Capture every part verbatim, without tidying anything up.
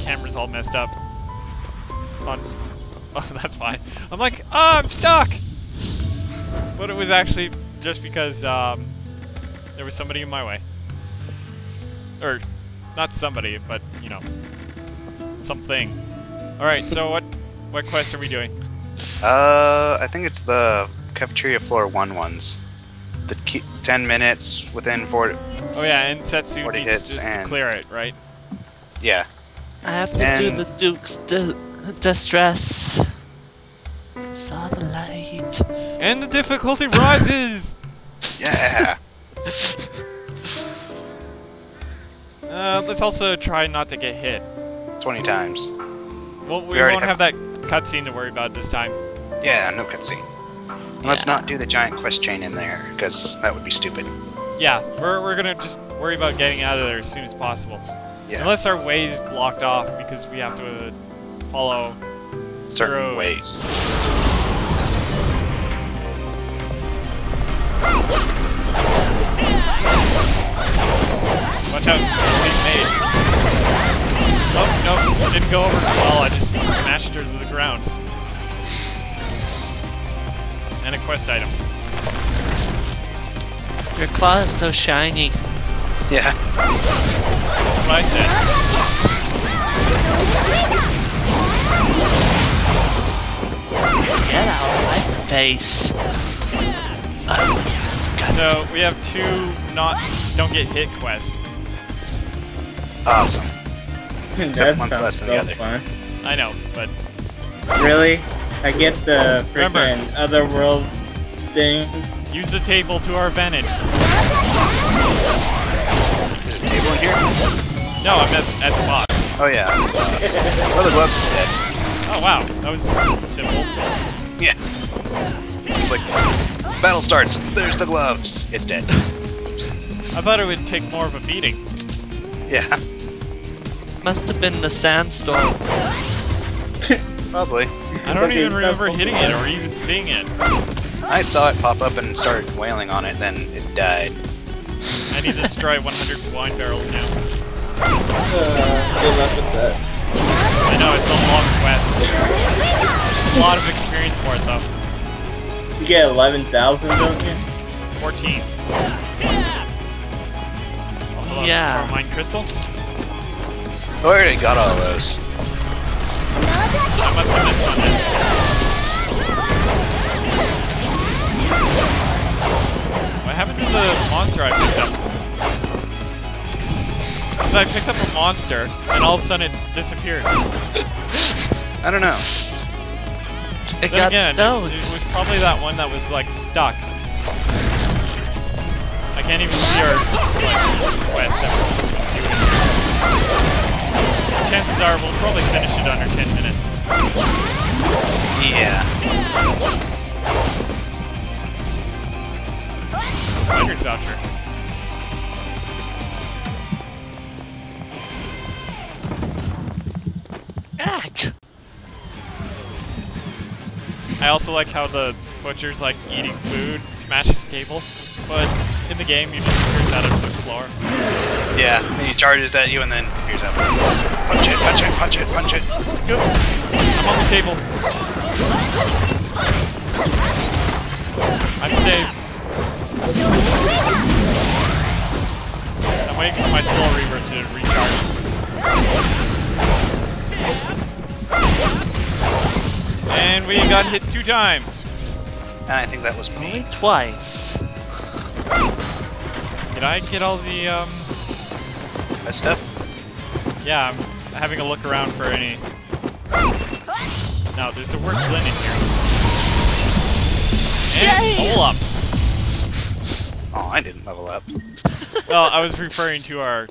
camera's all messed up. On, oh, that's why. I'm like, oh, I'm stuck! But it was actually just because um, there was somebody in my way. Or, not somebody, but, you know, something. Alright, so what what quest are we doing? Uh, I think it's the cafeteria floor one ones. The key, ten minutes within forty. Oh yeah, and Setsu needs just to clear it, right? Yeah. I have to and do the Duke's di distress. Saw the light. And the difficulty rises. Yeah. uh, let's also try not to get hit. Twenty times. Well, we, we won't have, have that cutscene to worry about this time. Yeah, no cutscene. Yeah. Let's not do the giant quest chain in there, because that would be stupid. Yeah, we're, we're gonna just worry about getting out of there as soon as possible. Yeah. Unless our way's blocked off, because we have to uh, follow certain road. ways. Watch out, big mage. Oh, no, it didn't go over as well, I just smashed her to the ground. And a quest item. Your claw is so shiny. Yeah. That's what I said. Get out of my face. I'm disgusted. So, we have two not don't get hit quests. It's awesome. Except one's less than the other. Far. I know, but... Really? I get the freaking otherworld thing. Use the table to our advantage. Is there a table in here? No, I'm at, at the boss. Oh yeah, the boss. Oh, the gloves is dead. Oh wow, that was simple. Yeah. It's like, battle starts, there's the gloves. It's dead. I thought it would take more of a beating. Yeah. Must have been the sandstorm. Probably. I don't even remember hitting it or even seeing it. I saw it pop up and started wailing on it, then it died. I need to destroy one hundred wine barrels now. Uh, good luck with that. I know, it's a long quest. A lot of experience for it, though. You get eleven thousand, don't you? fourteen. Oh, yeah. Mine crystal? I already got all those. I must have missed one. What happened to the monster I picked up? Because I picked up a monster, and all of a sudden it disappeared. I don't know. It got stoned. It was probably that one that was, like, stuck. I can't even see our, like, quest that we're doing. Chances are we'll probably finish it under ten minutes. Yeah. Hunter's voucher. Ack. I also like how the butcher's like eating food, smashes table, but in the game you just curse out of the floor. Yeah, and he charges at you and then here's that one. Punch it, punch it, punch it, punch it. Go. I'm on the table. I'm saved. I'm waiting for my soul reaver to recharge. And we got hit two times. And I think that was me. Twice. Did I get all the, um... that stuff? Yeah, I'm having a look around for any... No, there's a worse linen here. And Yay! level up! Oh, I didn't level up. Well, I was referring to our...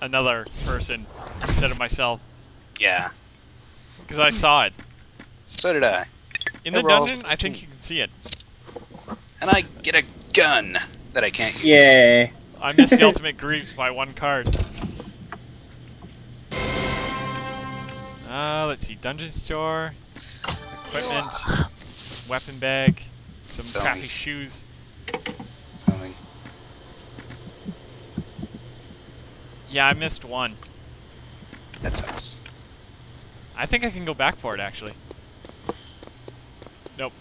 another person instead of myself. Yeah. Because I saw it. So did I. In the dungeon, I think you can see it. And I get a gun that I can't use. Yay. I missed the ultimate griefs by one card. Uh, let's see, dungeon store, equipment, weapon bag, some Something. crappy shoes. Something. Yeah, I missed one. That sucks. I think I can go back for it, actually. Nope.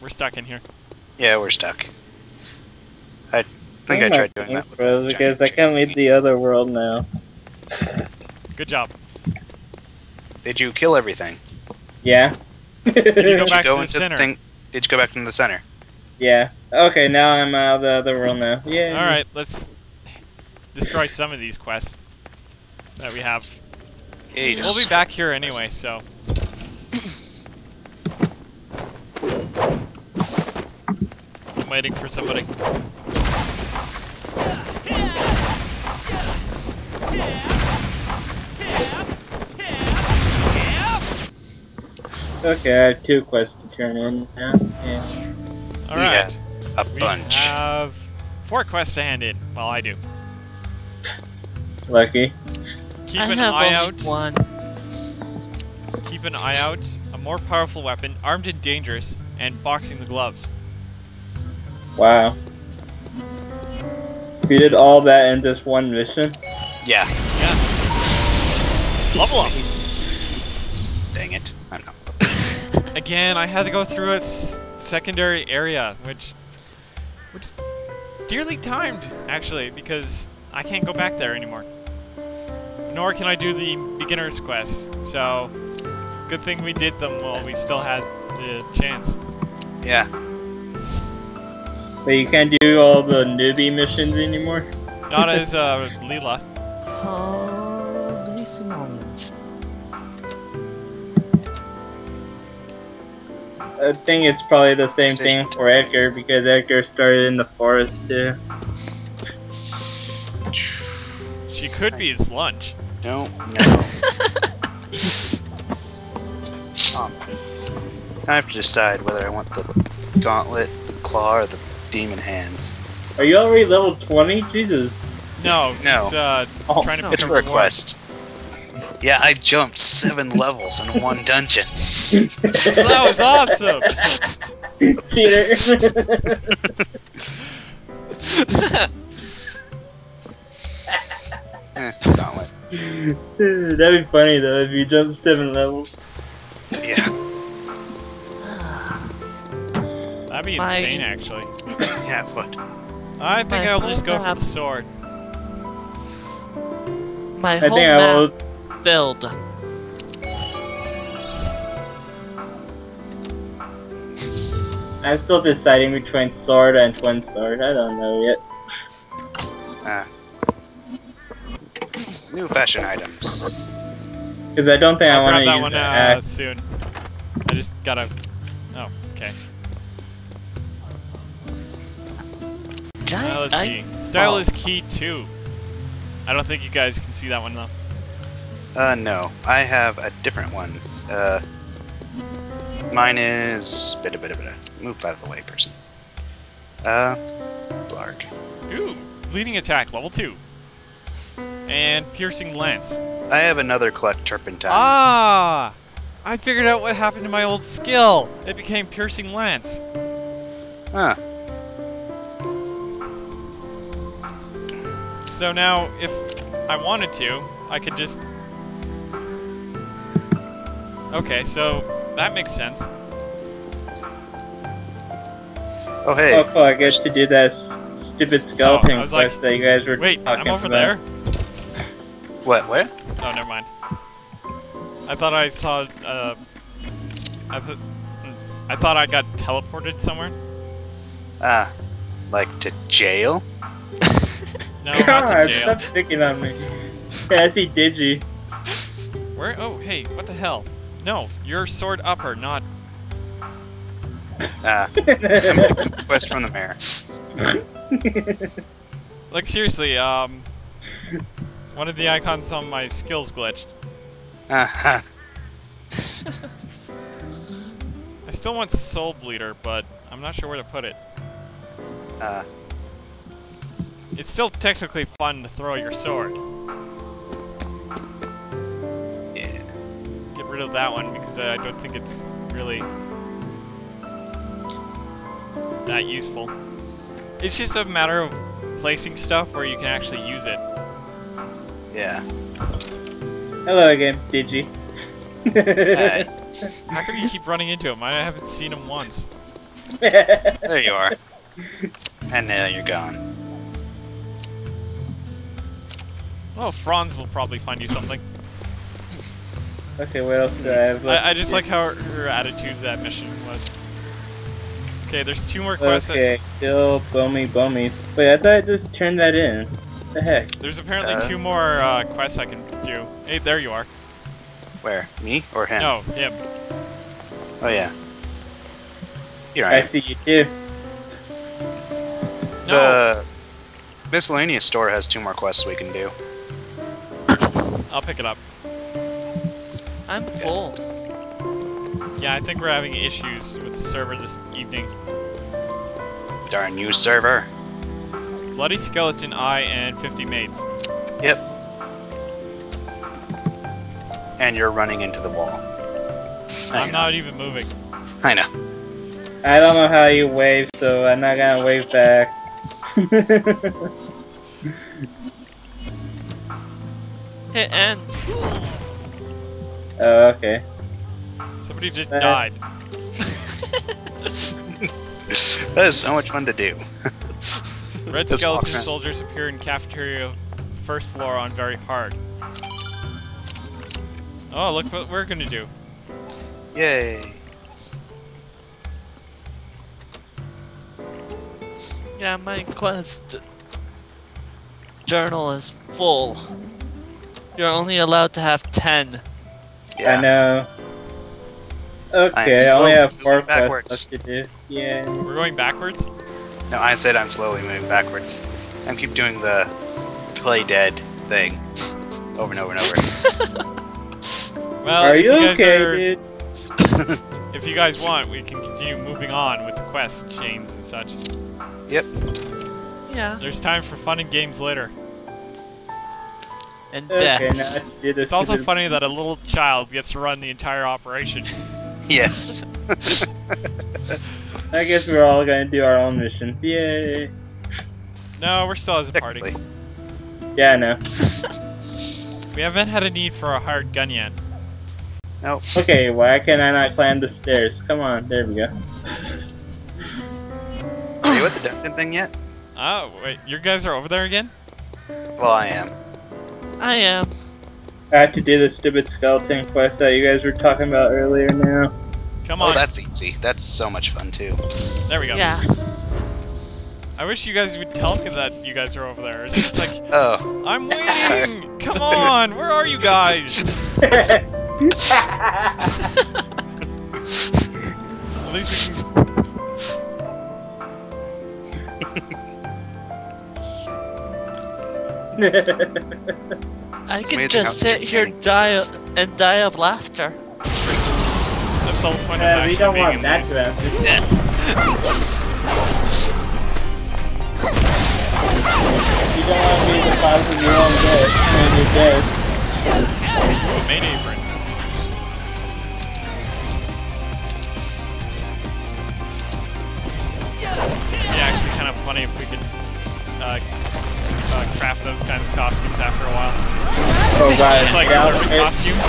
We're stuck in here. Yeah, we're stuck. I think I, I tried doing that with the because I can't leave the other world now. Good job. Did you kill everything? Yeah. Did you go back you go to the center? The thing? Did you go back to the center? Yeah. Okay, now I'm out of the other world now. Yeah. All right, let's destroy some of these quests that we have. Yeah, we'll be back here anyway, so. I'm waiting for somebody. Okay, I have two quests to turn in now. Yeah. All right. Yeah, a bunch. We have four quests to hand in. Well, I do. Lucky. Keep I an have eye only out. One. Keep an eye out. A more powerful weapon, armed and dangerous, and boxing the gloves. Wow. You did all that in just one mission? Yeah. Yeah. Level up. Dang it. I'm not. Again, I had to go through a s secondary area, which, which dearly timed, actually, because I can't go back there anymore. Nor can I do the beginner's quest, so good thing we did them while we still had the chance. Yeah. But you can't do all the newbie missions anymore? Not as uh, Leila. Holy smokes. I think it's probably the same Decision. thing for Edgar, because Edgar started in the forest too. She could be his lunch. No, no. um, I have to decide whether I want the gauntlet, the claw, or the demon hands. Are you already level twenty? Jesus. No, no. He's, uh, oh, trying to it's for a more. quest. Yeah, I jumped seven levels in one dungeon. That was awesome! Cheater. eh, gauntlet. That'd be funny though, if you jumped seven levels. Yeah. That'd be Bye. insane, actually. Yeah, it would. I think My I'll just go map. for the sword. My whole I think I will. Filled. I'm still deciding between sword and twin sword. I don't know yet. Ah. New fashion items. Because I don't think I'll I want to use one, that one uh, soon. I just gotta. Oh, okay. Giant uh, let's see. Style oh. is key too. I don't think you guys can see that one though. Uh, no. I have a different one. Uh, mine is... Bita bita bita. Move out of the way, person. Uh, Blarg. Ooh! Leading attack, level two. And piercing lance. I have another collect turpentine. Ah! I figured out what happened to my old skill. It became piercing lance. Huh. So now, if I wanted to, I could just... Okay, so that makes sense. Oh hey! Oh, cool. I guess to do that stupid skeleton oh, quest like, that you guys were wait, talking about. Wait, I'm over there. What? Where? Oh, never mind. I thought I saw. Uh, I th I thought I got teleported somewhere. Ah, uh, like to jail? No, God, not to jail. Stop sticking on me. Hey, I see Digi. Where? Oh, hey! What the hell? No, you're sword upper, not... Ah. Quest from the mayor. Like, seriously, um... one of the icons on my skills glitched. Uh-huh. I still want Soul Bleeder, but I'm not sure where to put it. Uh. It's still technically fun to throw your sword. Rid of that one because I don't think it's really that useful. It's just a matter of placing stuff where you can actually use it. Yeah. Hello again, Digi. uh, how come you keep running into him? I haven't seen him once. There you are. And now you're gone. Oh, Frantz will probably find you something. Okay, what else do I have left? I, I just like how her, her attitude to that mission was. Okay, there's two more quests. Okay, still bummy bummies. Wait, I thought I just turned that in. What the heck? There's apparently uh, two more uh, quests I can do. Hey, there you are. Where? Me or him? No, him. Oh, yeah. Here I am. I see you too. No. The miscellaneous store has two more quests we can do. I'll pick it up. I'm full. Yeah, I think we're having issues with the server this evening. Darn you, server. Bloody Skeleton Eye and fifty maids. Yep. And you're running into the wall. I'm not even moving. I know. I don't know how you wave, so I'm not gonna wave back. Hit end. Oh, okay. Somebody just uh, died. That is so much fun to do. Red just skeleton soldiers appear in cafeteria first floor on very hard. Oh, look what we're gonna do. Yay. Yeah, my quest journal is full. You're only allowed to have ten. Yeah. I know. Okay, I only have four backwards. Yeah. We're going backwards? No, I said I'm slowly moving backwards. I keep doing the play dead thing over and over and over. Well, are if you, you guys okay, are, dude? If you guys want, we can continue moving on with the quest chains and such. Yep. Yeah. There's time for fun and games later. And death. Okay, now it's also funny that a little child gets to run the entire operation. Yes. I guess we're all gonna do our own missions. Yay. No, we're still as a party. Yeah, I know. We haven't had a need for a hard gun yet. Nope. Okay, why can I not climb the stairs? Come on, there we go. Are you at the dungeon thing yet? Oh, wait, you guys are over there again? Well, I am. I am. I have to do the stupid skeleton quest that you guys were talking about earlier now. Come on. Oh, that's easy. That's so much fun, too. There we go. Yeah. I wish you guys would tell me that you guys are over there. It's just like, oh. I'm waiting! Come on! Where are you guys? At least we can... I it's can just sit here die and die of laughter. That's all the point uh, of we don't want that to You don't want to be the cause of your own death, and you're dead. You a main apron. It'd be actually kind of funny if we could uh, Uh, craft those kinds of costumes after a while. Oh god. It's like servant costumes.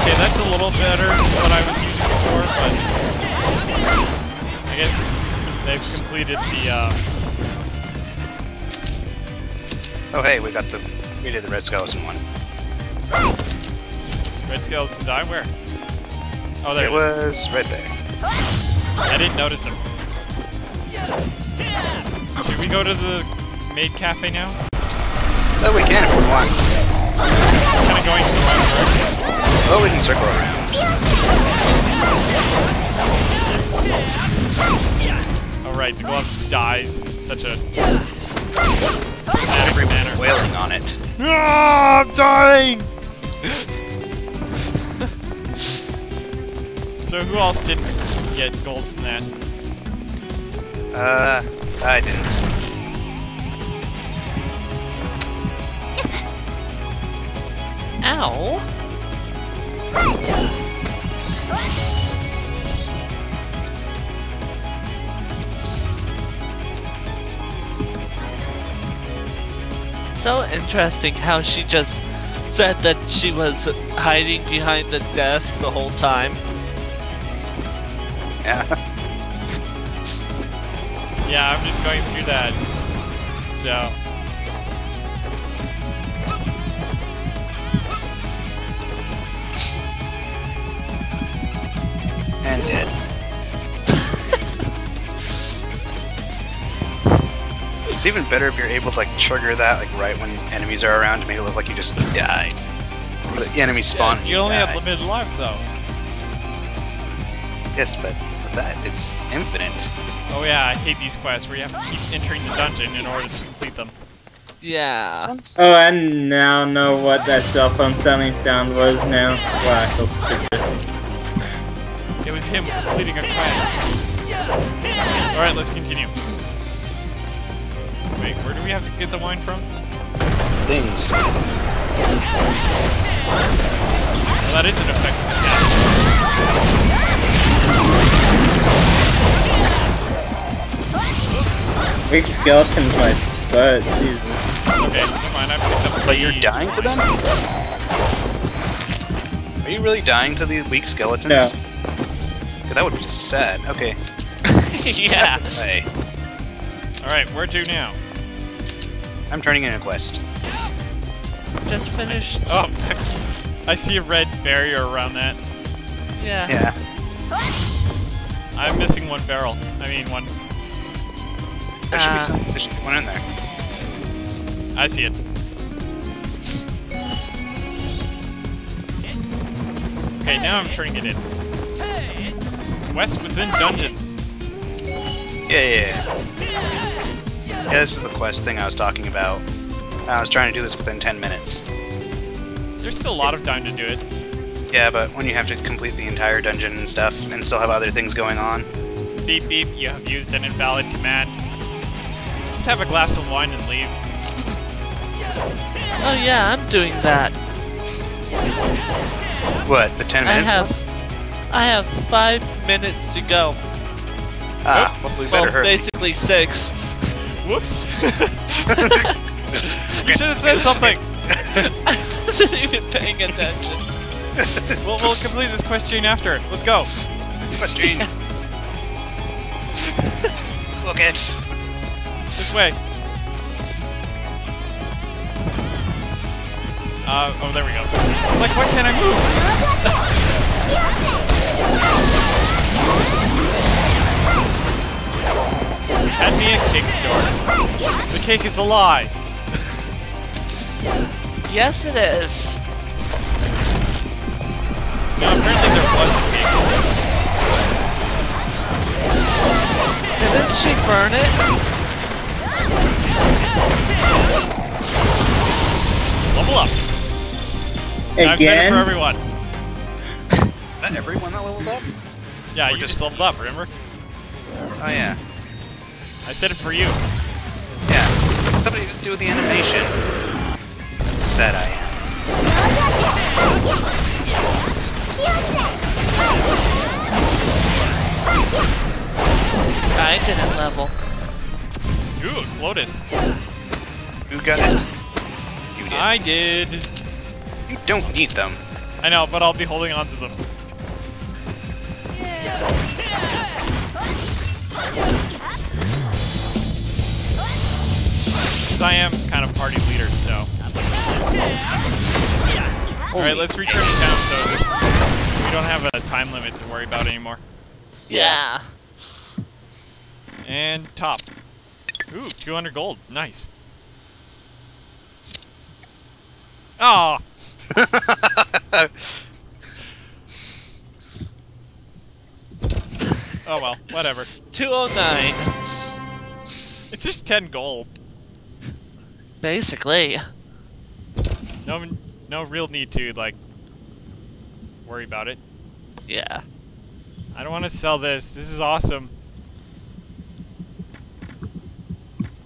Okay, that's a little better than what I was using before, but I guess they've completed the uh... Oh hey, we got the we did the red skeleton one. Red skeleton die where? Oh there it was right there. I didn't notice him. Should we go to the maid cafe now? Oh, we can if we want. Kind of going to the wrong direction. Oh, we can circle around. All right, the glove dies in such a dramatic manner. Wailing on it. Ah, I'm dying. So who else didn't get gold from that? Uh, I didn't. Ow! so interesting how she just said that she was hiding behind the desk the whole time. Yeah. Yeah, I'm just going through that. So. And dead. It's even better if you're able to like trigger that like right when enemies are around to make it look like you just died. Or the enemies spawn. Yeah, you, you only die. Have limited lives though. Yes, but with that it's infinite. Oh yeah, I hate these quests where you have to keep entering the dungeon in order to complete them. Yeah. Oh, I now know what that cell phone thumbing sound was now. Well, I hope it was him completing a quest. Alright, let's continue. Wait, where do we have to get the wine from? Things. Well, that is an effective attack. Big skeleton's my butt, Jesus. Okay, come on, I picked up the But you're dying wine. To them? Are you really dying to these weak skeletons? No. That would be just sad. Okay. Yeah. Alright, where to now? I'm turning in a quest. Just finished. Oh, I see a red barrier around that. Yeah. Yeah. I'm missing one barrel. I mean, one. There should uh, be some. There should be one in there. I see it. Okay, now I'm turning it in. Quest within dungeons. Yeah, yeah, yeah. Yeah, this is the quest thing I was talking about. I was trying to do this within ten minutes. There's still a lot of time to do it. Yeah, but when you have to complete the entire dungeon and stuff, and still have other things going on. Beep beep, you have used an invalid command. Just have a glass of wine and leave. Oh yeah, I'm doing that. What, the ten minutes? I have I have five minutes to go. Ah, nope. Well, we better well, hurry. Basically six. Whoops. You should have said something. I wasn't even paying attention. we'll, we'll complete this question after. Let's go. Question. Yeah. Look it. This way. Uh, oh, there we go. Like, why can't I move? Had me a Kickstarter. The cake is a lie. Yes, it is. No, apparently there was a cake. Didn't she burn it? Level up. Again? I've said it for everyone. Everyone that leveled up? Yeah, or you just leveled up, remember? Oh yeah. I said it for you. Yeah. Somebody do the animation. Sad I am. I didn't level. Ooh, Lotus. Who got it? You did. I did. You don't need them. I know, but I'll be holding on to them. Because I am kind of party leader, so. Alright, let's return to town so this, we don't have a time limit to worry about anymore. Yeah. And top. Ooh, two hundred gold. Nice. Aw. Oh well, whatever. two oh nine. It's just ten gold. Basically. No, no real need to, like, worry about it. Yeah. I don't want to sell this. This is awesome.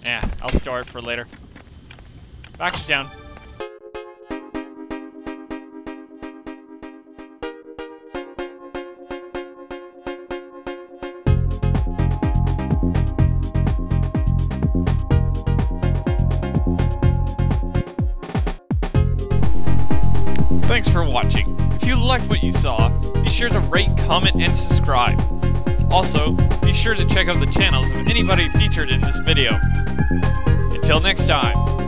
Yeah, I'll store it for later. Back to town. Thanks for watching. If you liked what you saw, be sure to rate, comment, and subscribe. Also, be sure to check out the channels of anybody featured in this video. Until next time.